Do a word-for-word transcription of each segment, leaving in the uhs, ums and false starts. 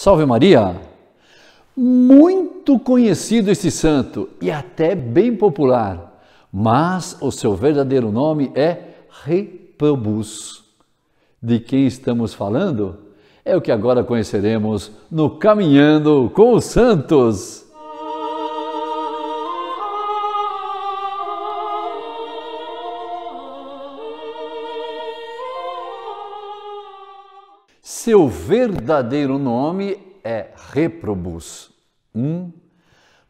Salve Maria! Muito conhecido este santo e até bem popular, mas o seu verdadeiro nome é Reprobus. De quem estamos falando? É o que agora conheceremos no Caminhando com os Santos. Seu verdadeiro nome é Reprobus, um,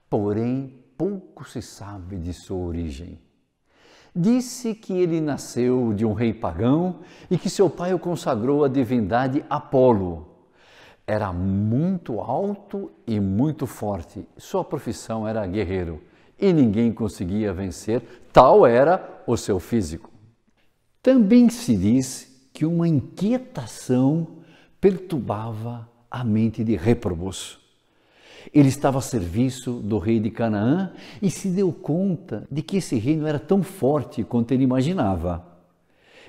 porém pouco se sabe de sua origem. Disse que ele nasceu de um rei pagão e que seu pai o consagrou à divindade Apolo. Era muito alto e muito forte. Sua profissão era guerreiro e ninguém conseguia vencer, tal era o seu físico. Também se diz que uma inquietação perturbava a mente de Reprobus. Ele estava a serviço do rei de Canaã e se deu conta de que esse reino era tão forte quanto ele imaginava.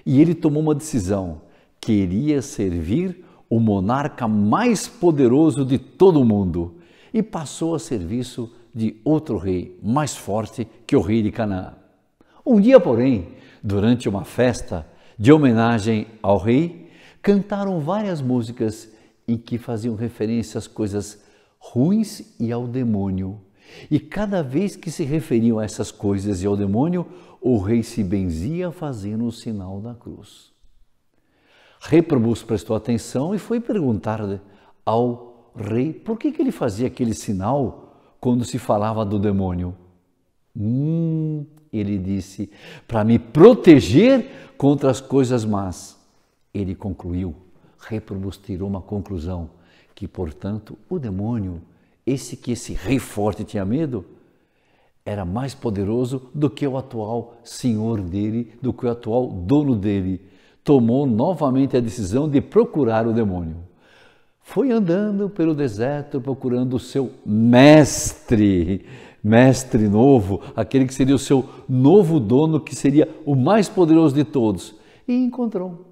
E ele tomou uma decisão: queria servir o monarca mais poderoso de todo o mundo, e passou a serviço de outro rei mais forte que o rei de Canaã. Um dia, porém, durante uma festa de homenagem ao rei, cantaram várias músicas em que faziam referência às coisas ruins e ao demônio. E cada vez que se referiam a essas coisas e ao demônio, o rei se benzia fazendo o sinal da cruz. Reprobus prestou atenção e foi perguntar ao rei por que que ele fazia aquele sinal quando se falava do demônio. Hum, ele disse, para me proteger contra as coisas más. Ele concluiu, Reprobus tirou uma conclusão, que, portanto, o demônio, esse que esse rei forte tinha medo, era mais poderoso do que o atual senhor dele, do que o atual dono dele. Tomou novamente a decisão de procurar o demônio. Foi andando pelo deserto procurando o seu mestre, mestre novo, aquele que seria o seu novo dono, que seria o mais poderoso de todos, e encontrou.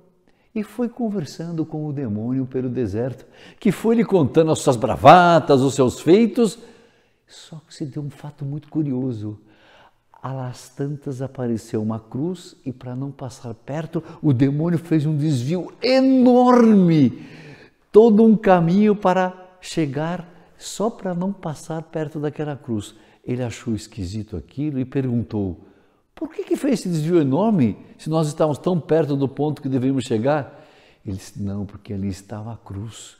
E foi conversando com o demônio pelo deserto, que foi lhe contando as suas bravatas, os seus feitos. Só que se deu um fato muito curioso. Às tantas apareceu uma cruz e, para não passar perto, o demônio fez um desvio enorme. Todo um caminho para chegar só para não passar perto daquela cruz. Ele achou esquisito aquilo e perguntou, por que que fez esse desvio enorme, se nós estávamos tão perto do ponto que deveríamos chegar? Ele disse, não, porque ali estava a cruz.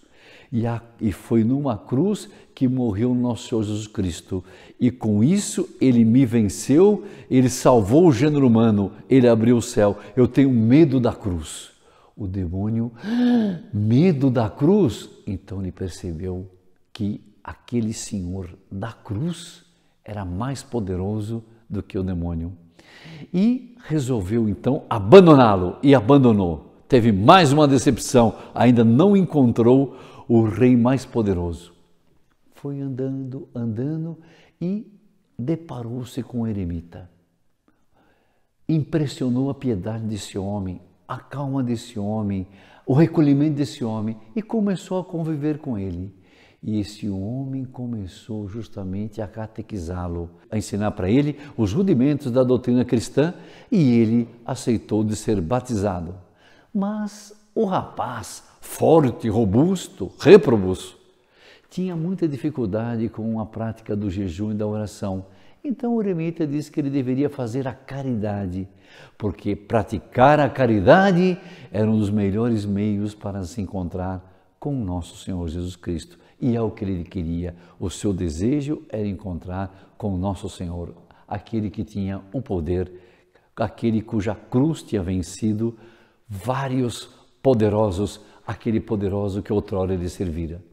E, a, e foi numa cruz que morreu nosso Senhor Jesus Cristo. E com isso ele me venceu, ele salvou o gênero humano, ele abriu o céu. Eu tenho medo da cruz. O demônio, ah, medo da cruz? Então ele percebeu que aquele senhor da cruz era mais poderoso do que o demônio. E resolveu então abandoná-lo, e abandonou. Teve mais uma decepção, ainda não encontrou o rei mais poderoso. Foi andando, andando e deparou-se com o eremita. Impressionou a piedade desse homem, a calma desse homem, o recolhimento desse homem, e começou a conviver com ele. E esse homem começou justamente a catequizá-lo, a ensinar para ele os rudimentos da doutrina cristã, e ele aceitou de ser batizado. Mas o rapaz, forte, robusto, Reprobus, tinha muita dificuldade com a prática do jejum e da oração. Então o eremita disse que ele deveria fazer a caridade, porque praticar a caridade era um dos melhores meios para se encontrar com nosso Senhor Jesus Cristo. E é o que ele queria. O seu desejo era encontrar com o nosso Senhor, aquele que tinha um poder, aquele cuja cruz tinha vencido vários poderosos, aquele poderoso que outrora ele servira.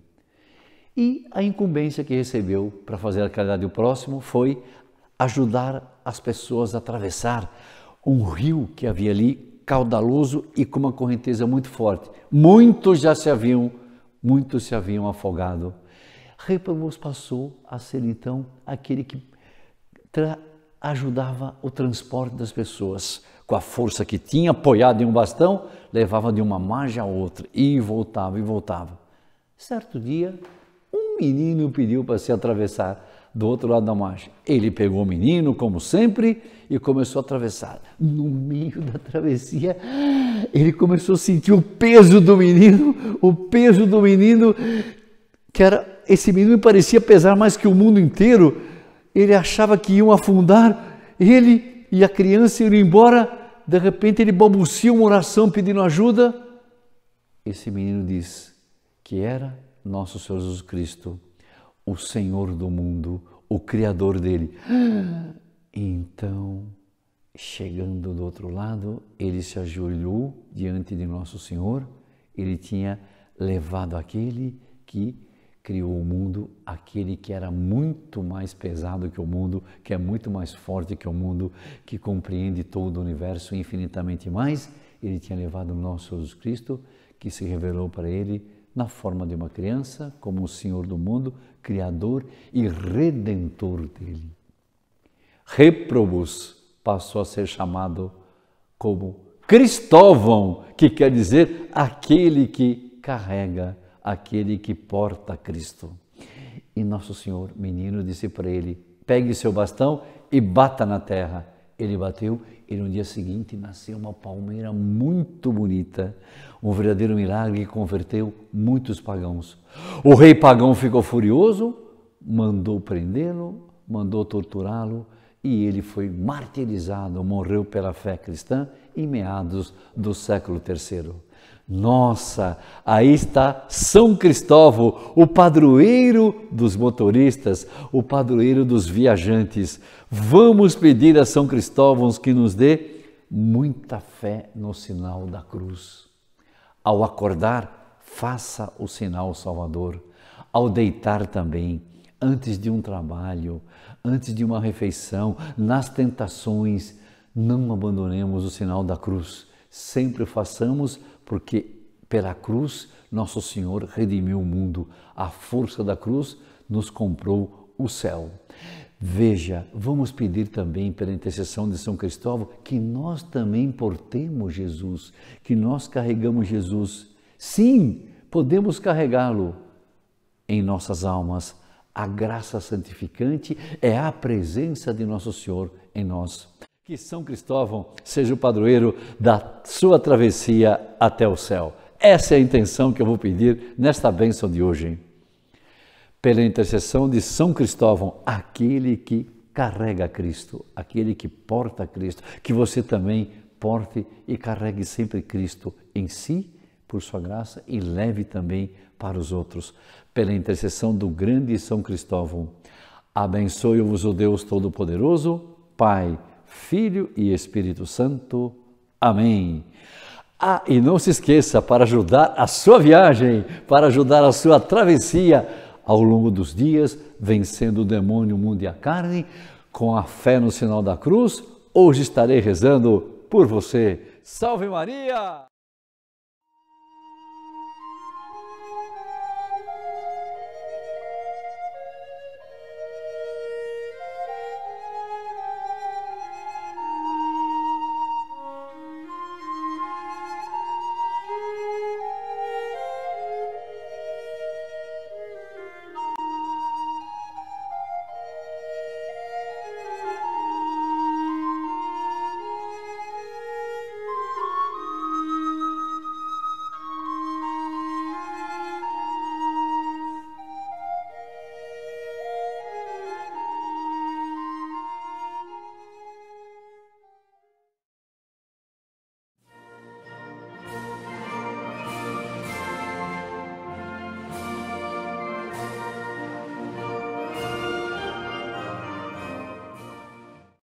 E a incumbência que recebeu para fazer a caridade ao próximo foi ajudar as pessoas a atravessar um rio que havia ali, caudaloso e com uma correnteza muito forte. Muitos já se haviam Muitos se haviam afogado. Reprobus passou a ser então aquele que ajudava o transporte das pessoas. Com a força que tinha, apoiado em um bastão, levava de uma margem a outra, e voltava, e voltava. Certo dia, um menino pediu para se atravessar do outro lado da margem. Ele pegou o menino, como sempre, e começou a atravessar. No meio da travessia, ele começou a sentir o peso do menino, o peso do menino, que era, esse menino parecia pesar mais que o mundo inteiro. Ele achava que iam afundar, ele e a criança iam embora. De repente, ele balbucia uma oração pedindo ajuda. Esse menino diz que era nosso Senhor Jesus Cristo, o Senhor do mundo, o Criador dele. Então, chegando do outro lado, ele se ajoelhou diante de nosso Senhor. Ele tinha levado aquele que criou o mundo, aquele que era muito mais pesado que o mundo, que é muito mais forte que o mundo, que compreende todo o universo infinitamente mais. Ele tinha levado o nosso Jesus Cristo, que se revelou para ele na forma de uma criança, como o Senhor do mundo, Criador e Redentor dele. Reprobus passou a ser chamado como Cristóvão, que quer dizer aquele que carrega, aquele que porta Cristo. E nosso Senhor, menino, disse para ele: pegue seu bastão e bata na terra. Ele bateu e no dia seguinte nasceu uma palmeira muito bonita, um verdadeiro milagre que converteu muitos pagãos. O rei pagão ficou furioso, mandou prendê-lo, mandou torturá-lo e ele foi martirizado, morreu pela fé cristã em meados do século terceiro. Nossa, aí está São Cristóvão, o padroeiro dos motoristas, o padroeiro dos viajantes. Vamos pedir a São Cristóvão que nos dê muita fé no sinal da cruz. Ao acordar, faça o sinal salvador. Ao deitar também, antes de um trabalho, antes de uma refeição, nas tentações, não abandonemos o sinal da cruz. Sempre façamos, porque pela cruz nosso Senhor redimiu o mundo. A força da cruz nos comprou o céu. Veja, vamos pedir também pela intercessão de São Cristóvão que nós também portemos Jesus, que nós carregamos Jesus. Sim, podemos carregá-lo em nossas almas. A graça santificante é a presença de nosso Senhor em nós. Que São Cristóvão seja o padroeiro da sua travessia até o céu. Essa é a intenção que eu vou pedir nesta bênção de hoje. Pela intercessão de São Cristóvão, aquele que carrega Cristo, aquele que porta Cristo, que você também porte e carregue sempre Cristo em si, por sua graça, e leve também para os outros. Pela intercessão do grande São Cristóvão, abençoe-vos o Deus Todo-Poderoso, Pai, Filho e Espírito Santo. Amém. Ah, e não se esqueça, para ajudar a sua viagem, para ajudar a sua travessia ao longo dos dias, vencendo o demônio, o mundo e a carne, com a fé no sinal da cruz, hoje estarei rezando por você. Salve Maria!